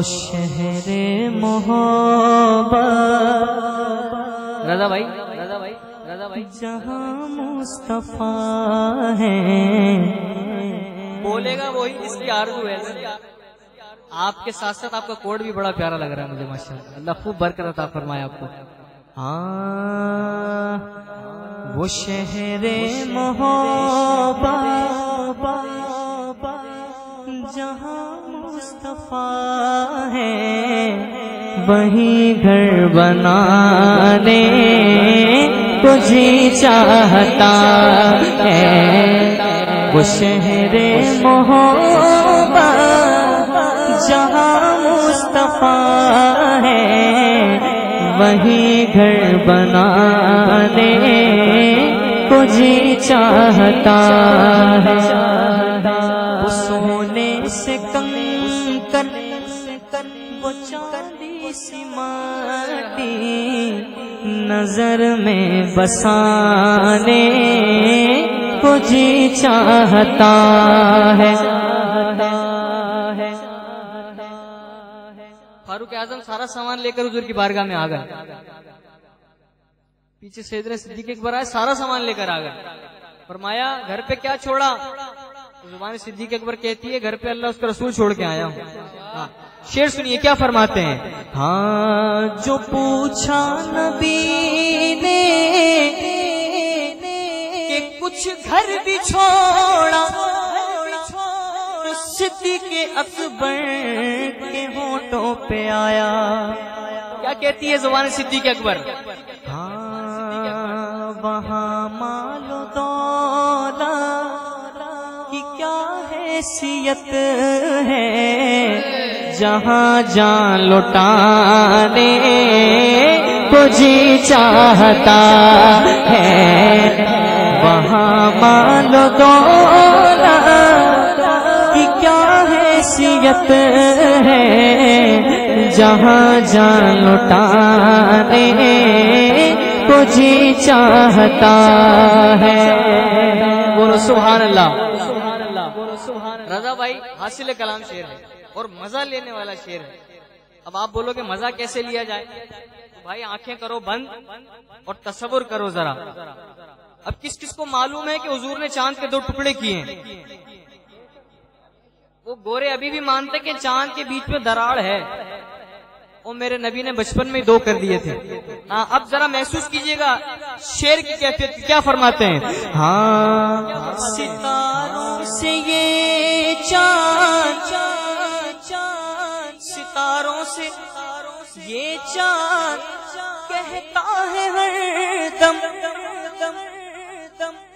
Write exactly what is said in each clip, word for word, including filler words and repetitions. शहरे मोहब्बत रज़ा भाई रज़ा भाई रज़ा भाई जहाँ मुस्तफ़ा है, बोलेगा वही, इसकी आरज़ू है। आपके साथ साथ आपका कोड भी बड़ा प्यारा लग रहा है मुझे, माशाल्लाह। अल्लाह खूब बरकरार अता फरमाए आपको। हाँ, वो शहरे मोहब्बत जहाँ मुस्तफ़ा है, वही घर बनाने को जी चाहता है। वो शहरे मोहब्बत जहाँ मुस्तफ़ा है, वही घर बनाने को जी चाहता है। चांदी सी माटी नजर में बसाने को जी चाहता है। फारूक आजम सारा सामान लेकर हुजूर की बारगाह में आ गया। पीछे सैयदना सिद्दीक अकबर आए, सारा सामान लेकर आ गया। फरमाया, घर पे क्या छोड़ा? जुबान सिद्दीक अकबर कहती है, घर पे अल्लाह उसका रसूल छोड़ के आया हूँ। शेर सुनिए, क्या फरमाते हैं। हाँ, जो पूछा नबी ने कि कुछ घर भी छोड़ा, सिद्दीक अकबर के होठों पे आया। क्या कहती है जुबान सिद्दीक अकबर। हाँ, वहाँ मालो दौला की क्या हैसियत है, जहाँ जान लुटाने को जी चाहता है। वहाँ मान दो कि क्या हैसियत है, जहाँ जान लुटाने को जी चाहता है। बोलो सुभान अल्लाह, सुभान अल्लाह, बोलो सुभान। रज़ा भाई, हासिल कलाम शेर है और मजा लेने वाला शेर है। अब आप बोलोगे मजा कैसे लिया जाए, तो भाई आंखें करो बंद और तसव्वुर करो जरा। अब किस किस को मालूम है कि हुजूर ने चांद के दो टुकड़े किए हैं। वो गोरे अभी भी मानते कि चांद के बीच में दरार है, और मेरे नबी ने बचपन में दो कर दिए थे। हाँ, अब जरा महसूस कीजिएगा शेर की कैफियत की। क्या फरमाते हैं। हाँ, सितारों से ये चांद, सितारों से ये चांद कहता है हरदम,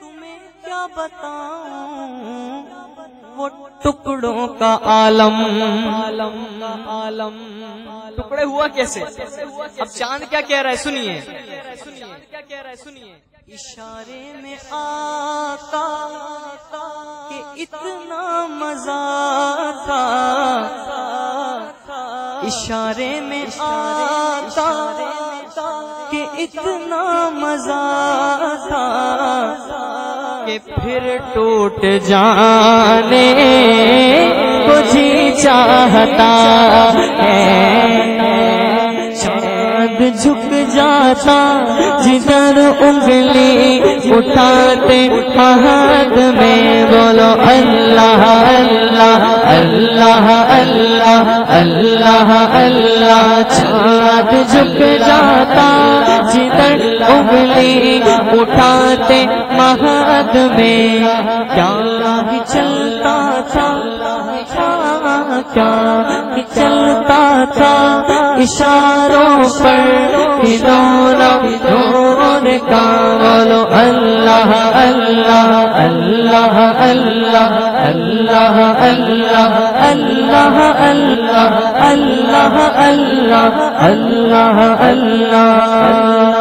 तुम्हें क्या बताऊं वो टुकड़ों का आलम, आलम आलम टुकड़े हुआ कैसे। अब चांद क्या कह रहा है सुनिए, क्या कह रहा है सुनिए। इशारे में आता कि इतना मजा था, इशारे में आता कि इतना मजा था, कि फिर टूट जाने को जी चाहता है। चांद झुक जाता जिधर उंगली उठाते हाथ में, बोलो अल्लाह अल्लाह अल्लाह अल्लाह अल्लाह अल्लाह। चाँद झुक जाता जिधर उंगली उठाते महद में, क्या ही चलता था, क्या ही चलता था, इशारों पर हिलौना डोर का, बोलो अल्लाह अल्लाह अल्लाह अल्लाह अल्लाह अल्लाह अल्लाह अल्लाह अल्लाह अल्लाह अल्लाह अल्लाह।